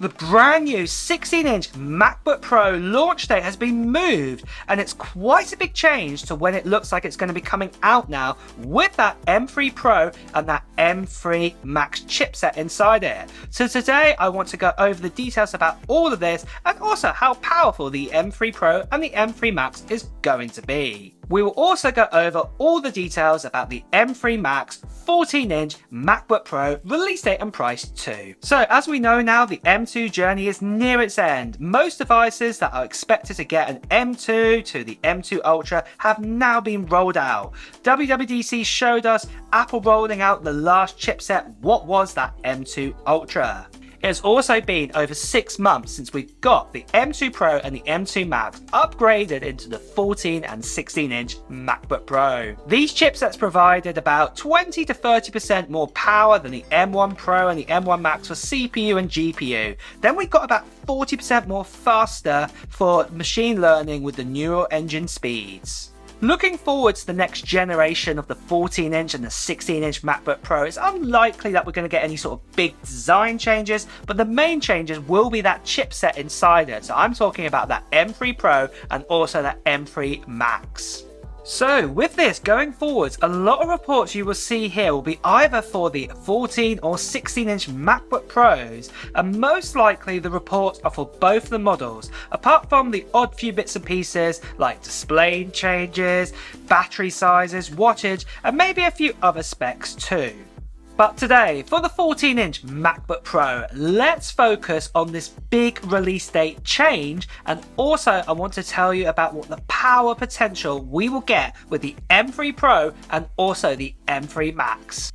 The brand new 16-inch MacBook Pro launch date has been moved, and it's quite a big change to when it looks like it's going to be coming out now, with that M3 Pro and that M3 Max chipset inside it. So today I want to go over the details about all of this and also how powerful the M3 Pro and the M3 Max is going to be. We will also go over all the details about the M3 Max 14-inch MacBook Pro release date and price too. So as we know now, the M2 journey is near its end. Most devices that are expected to get an M2 to the M2 Ultra have now been rolled out. WWDC showed us Apple rolling out the last chipset, what was that M2 Ultra. It has also been over 6 months since we got the M2 Pro and the M2 Max upgraded into the 14 and 16-inch MacBook Pro. These chipsets provided about 20 to 30% more power than the M1 Pro and the M1 Max for CPU and GPU. Then we got about 40% more faster for machine learning with the neural engine speeds. Looking forward to the next generation of the 14-inch and the 16-inch MacBook Pro, it's unlikely that we're going to get any sort of big design changes, but the main changes will be that chipset inside it. So I'm talking about that M3 Pro and also that M3 Max. So with this going forwards, a lot of reports you will see here will be either for the 14 or 16-inch MacBook Pros, and most likely the reports are for both the models, apart from the odd few bits and pieces like display changes, battery sizes, wattage, and maybe a few other specs too. But today, for the 14-inch MacBook Pro, let's focus on this big release date change, and also I want to tell you about what the power potential we will get with the M3 Pro and also the M3 Max.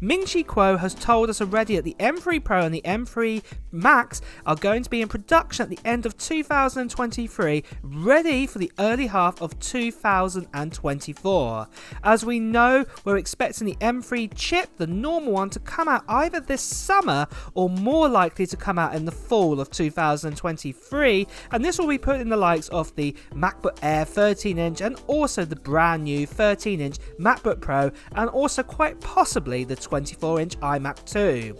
Ming-Chi Kuo has told us already that the M3 Pro and the M3 Max are going to be in production at the end of 2023, ready for the early half of 2024. As we know, we're expecting the M3 chip, the normal one, to come out either this summer or more likely to come out in the fall of 2023, and this will be put in the likes of the MacBook Air 13-inch and also the brand new 13-inch MacBook Pro and also quite possibly the 24-inch iMac too.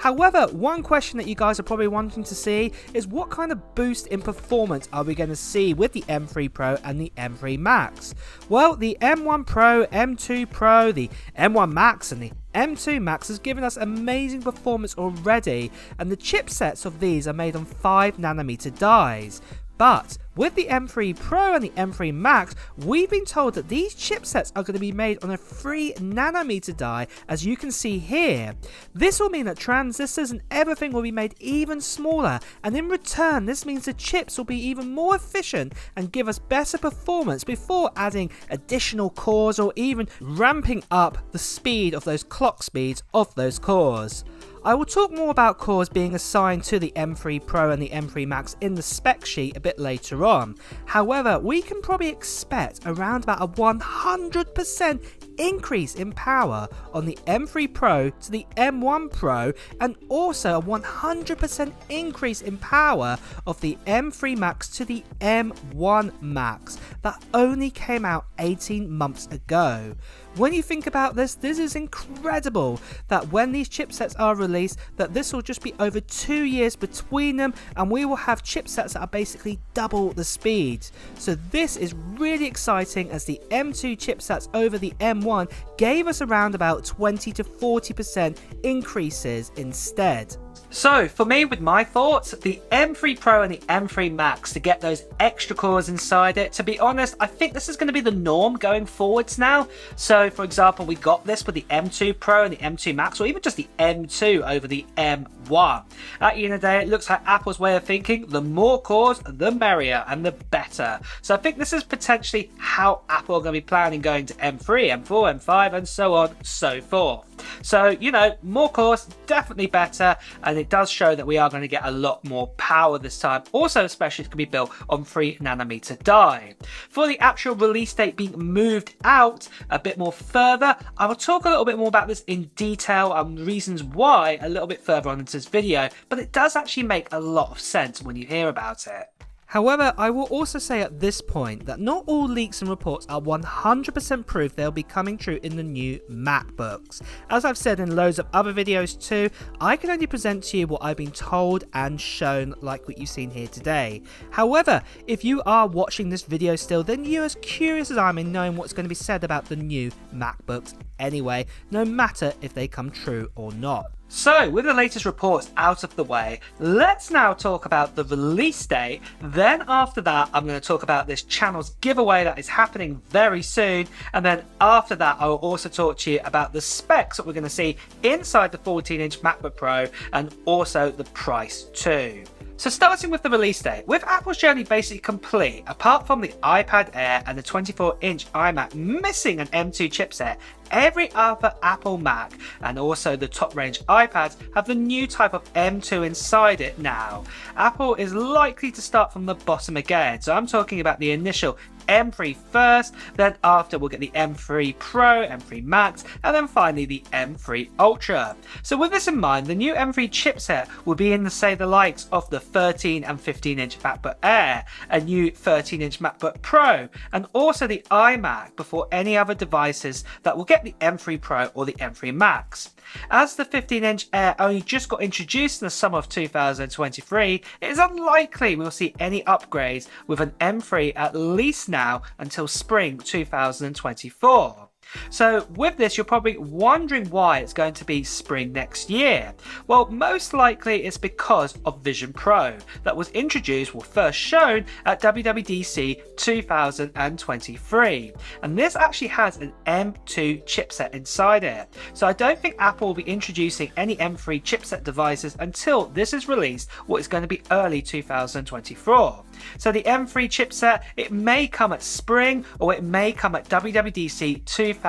However, one question that you guys are probably wanting to see is what kind of boost in performance are we going to see with the M3 Pro and the M3 Max? Well, the M1 Pro, M2 Pro, the M1 Max and the M2 Max has given us amazing performance already, and the chipsets of these are made on 5nm dies. But with the M3 Pro and the M3 Max, we've been told that these chipsets are going to be made on a 3nm die, as you can see here. This will mean that transistors and everything will be made even smaller, and in return this means the chips will be even more efficient and give us better performance before adding additional cores or even ramping up the speed of those clock speeds of those cores. I will talk more about cores being assigned to the M3 Pro and the M3 Max in the spec sheet a bit later on. However, we can probably expect around about a 100% increase in power on the M3 Pro to the M1 Pro, and also a 100% increase in power of the M3 Max to the M1 Max that only came out 18 months ago. When you think about this, this is incredible that when these chipsets are released, that this will just be over 2 years between them, and we will have chipsets that are basically double the speed. So this is really exciting, as the M2 chipsets over the M1 gave us around about 20 to 40% increases instead. So for me, with my thoughts, the M3 Pro and the M3 Max to get those extra cores inside it, to be honest, I think this is going to be the norm going forwards now. So for example, we got this with the M2 Pro and the M2 Max, or even just the M2 over the M1. At the end of the day, it looks like Apple's way of thinking, the more cores, the merrier and the better. So I think this is potentially how Apple are going to be planning going to M3, M4, M5 and so on so forth. So, you know, more cores, definitely better, and it does show that we are going to get a lot more power this time. Also, especially it can be built on 3nm die. For the actual release date being moved out a bit more further, I will talk a little bit more about this in detail and reasons why a little bit further on into this video, but it does actually make a lot of sense when you hear about it. However, I will also say at this point that not all leaks and reports are 100% proof they'll be coming true in the new MacBooks. As I've said in loads of other videos too, I can only present to you what I've been told and shown, like what you've seen here today. However, if you are watching this video still, then you're as curious as I am in knowing what's going to be said about the new MacBooks anyway, no matter if they come true or not. So, with the latest reports out of the way, let's now talk about the release date. Then after that, I'm going to talk about this channel's giveaway that is happening very soon. And then after that, I will also talk to you about the specs that we're going to see inside the 14-inch MacBook Pro and also the price too. So starting with the release date, with Apple's journey basically complete, apart from the iPad Air and the 24-inch iMac missing an M2 chipset, every other Apple Mac and also the top-range iPads have the new type of M2 inside it now. Apple is likely to start from the bottom again, so I'm talking about the initial M3 first, then after we'll get the M3 Pro, M3 Max, and then finally the M3 Ultra. So with this in mind, the new M3 chipset will be in the, say, the likes of the 13 and 15-inch MacBook Air, a new 13-inch MacBook Pro, and also the iMac before any other devices that will get the M3 Pro or the M3 Max. As the 15-inch Air only just got introduced in the summer of 2023, it is unlikely we'll see any upgrades with an M3 at least now until spring 2024. So with this, you're probably wondering why it's going to be spring next year. Well, most likely it's because of Vision Pro that was introduced, well, first shown at WWDC 2023. And this actually has an M2 chipset inside it. So I don't think Apple will be introducing any M3 chipset devices until this is released, what is going to be early 2024. So the M3 chipset, it may come at spring or it may come at WWDC 2024,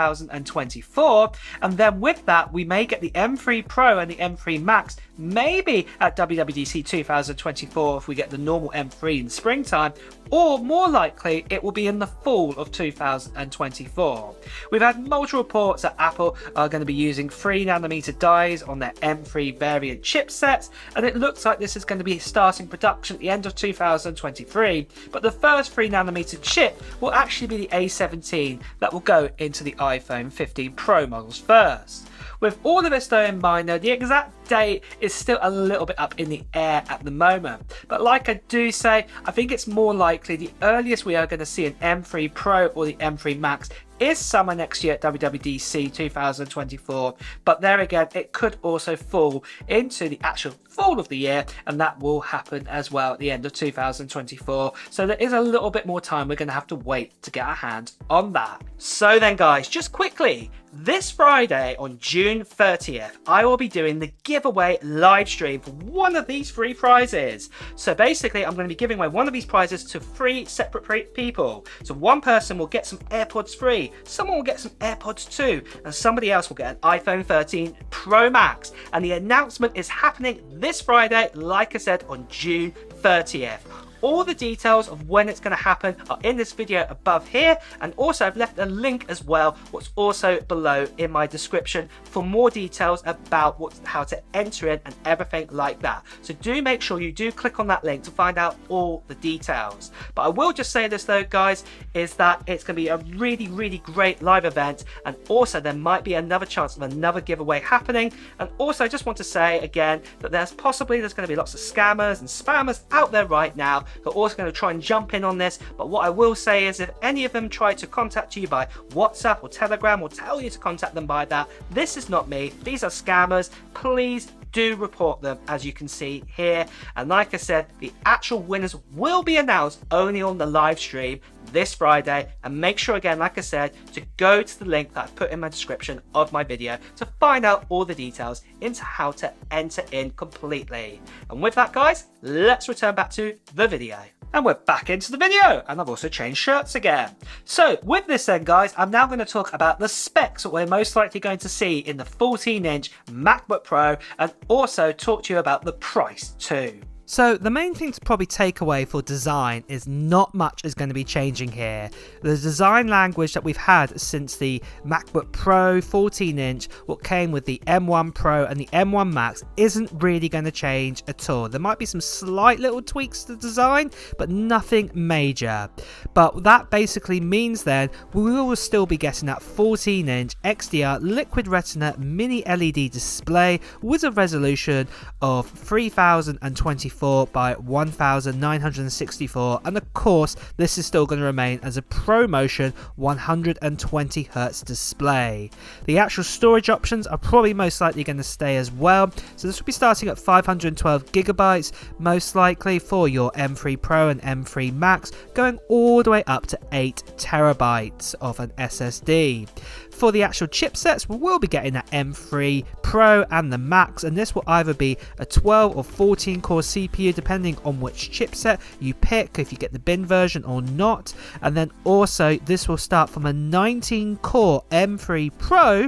and then with that we may get the M3 Pro and the M3 Max maybe at WWDC 2024 if we get the normal M3 in springtime, or more likely it will be in the fall of 2024. We've had multiple reports that Apple are going to be using 3nm dies on their M3 variant chipsets, and it looks like this is going to be starting production at the end of 2023, but the first 3nm chip will actually be the A17 that will go into the iPhone 15 Pro models first. With all of this though in mind though, the exact date is still a little bit up in the air at the moment. But like I do say, I think it's more likely the earliest we are going to see an M3 Pro or the M3 Max is summer next year at WWDC 2024. But there again, it could also fall into the actual fall of the year, and that will happen as well at the end of 2024. So there is a little bit more time we're going to have to wait to get our hands on that. So then guys, just quickly, this Friday on June 30th, I will be doing the giveaway live stream for one of these three prizes. So basically, I'm going to be giving away one of these prizes to three separate people. So one person will get some AirPods free, someone will get some AirPods 2, and somebody else will get an iPhone 13 Pro Max. And the announcement is happening this Friday, like I said, on June 30th. All the details of when it's going to happen are in this video above here, and also I've left a link as well, what's also below in my description, for more details about how to enter in and everything like that. So do make sure you do click on that link to find out all the details. But I will just say this though guys, is that it's going to be a really, really great live event, and also there might be another chance of another giveaway happening. And also I just want to say again that there's going to be lots of scammers and spammers out there right now. They're also going to try and jump in on this, but what I will say is if any of them try to contact you by WhatsApp or Telegram or tell you to contact them by that, this is not me. These are scammers. Please do report them, as you can see here. And like I said, the actual winners will be announced only on the live stream this Friday. And make sure again, like I said, to go to the link that I put in my description of my video to find out all the details into how to enter in completely. And with that guys, let's return back to the video. And we're back into the video, and I've also changed shirts again. So with this then guys, I'm now going to talk about the specs that we're most likely going to see in the 14-inch MacBook Pro, and also talk to you about the price too. So the main thing to probably take away for design is not much is going to be changing here. The design language that we've had since the MacBook Pro 14-inch, what came with the M1 Pro and the M1 Max, isn't really going to change at all. There might be some slight little tweaks to the design, but nothing major. But that basically means then we will still be getting that 14-inch XDR Liquid Retina Mini LED display with a resolution of 3024 by 1964, and of course this is still going to remain as a ProMotion 120Hz display. The actual storage options are probably most likely going to stay as well, so this will be starting at 512GB most likely for your M3 Pro and M3 Max, going all the way up to 8TB of an SSD. For the actual chipsets, we will be getting that M3 Pro and the Max, and this will either be a 12 or 14 core CPU depending on which chipset you pick, if you get the bin version or not. And then also this will start from a 19 core M3 Pro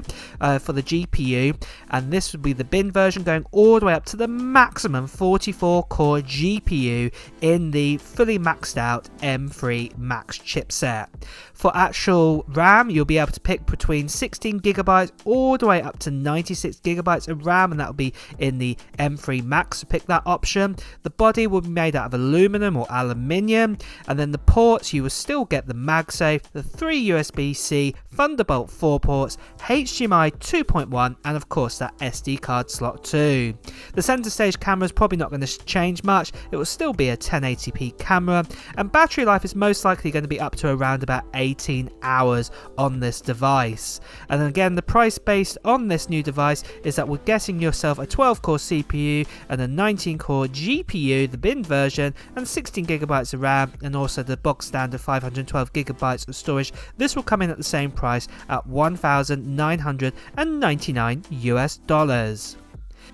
for the GPU, and this would be the bin version, going all the way up to the maximum 44 core GPU in the fully maxed out M3 Max chipset. For actual RAM, you'll be able to pick between 16GB all the way up to 96GB of RAM, and that will be in the M3 Max, so pick that option. The body will be made out of aluminum or aluminium, and then the ports, you will still get the MagSafe, the 3 USB-C, Thunderbolt 4 ports, HDMI 2.1, and of course that SD card slot too. The center stage camera is probably not going to change much, it will still be a 1080p camera, and battery life is most likely going to be up to around about 18 hours on this device. And again, the price based on this new device is that we're getting yourself a 12 core CPU and a 19 core GPU, the bin version, and 16GB of RAM, and also the bog standard 512GB of storage. This will come in at the same price at $1,999.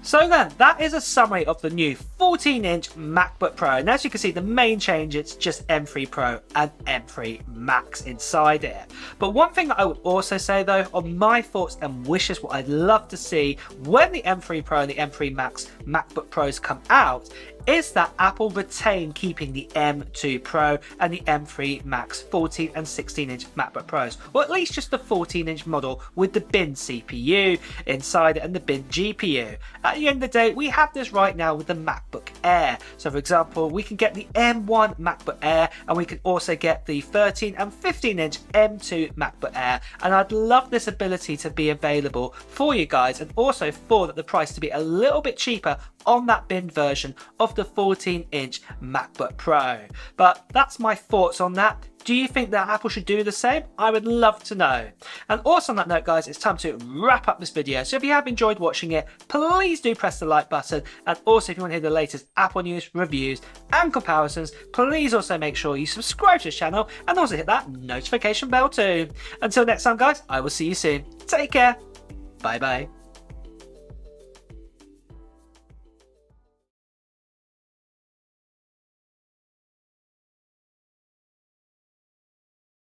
So then, that is a summary of the new 14-inch MacBook Pro, and as you can see, the main change is just M3 Pro and M3 Max inside it. But one thing that I would also say though, on my thoughts and wishes, what I'd love to see when the M3 Pro and the M3 Max MacBook Pros come out, is that Apple retain keeping the M2 Pro and the M3 Max 14 and 16-inch MacBook Pros, or at least just the 14-inch model with the bin CPU inside it and the bin GPU. At the end of the day, we have this right now with the MacBook Air. So for example, we can get the M1 MacBook Air, and we can also get the 13 and 15-inch M2 MacBook Air, and I'd love this ability to be available for you guys, and also for the price to be a little bit cheaper on that bin version of the 14-inch MacBook Pro. But that's my thoughts on that. Do you think that Apple should do the same? I would love to know. And also on that note guys, it's time to wrap up this video. So if you have enjoyed watching it, please do press the like button. And also if you want to hear the latest Apple news, reviews and comparisons, please also make sure you subscribe to this channel and also hit that notification bell too. Until next time guys, I will see you soon. Take care. Bye bye.